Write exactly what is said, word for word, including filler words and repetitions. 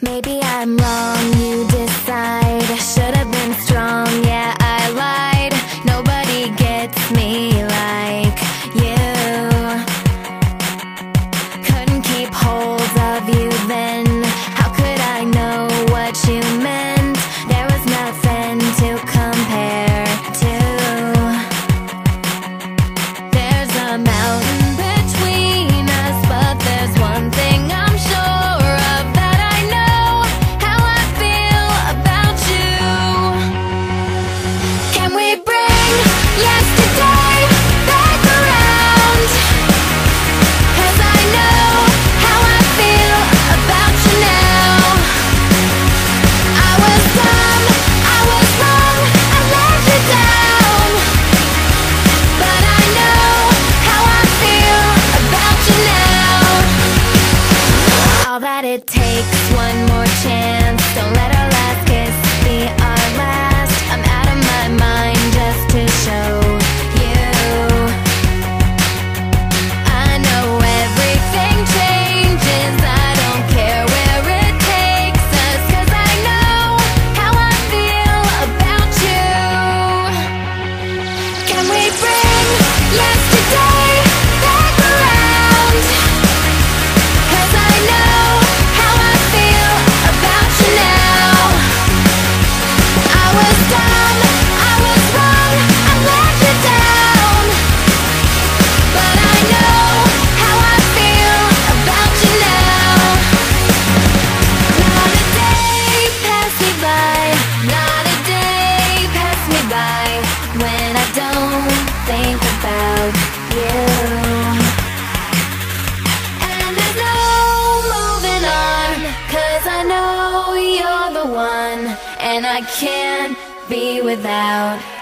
Maybe I'm wrong, you decide. Should have been strong, yeah, I lied. Nobody gets me like you. Couldn't keep hold of you then. How could I know what you meant? There was nothing to compare to. There's a mountain that it takes one more chance. Don't let our last kiss be our last. I'm out of my mind just to show you. I know everything changes. I don't care where it takes us, 'cause I know how I feel about you. Can we bring yesterday? And I can't be without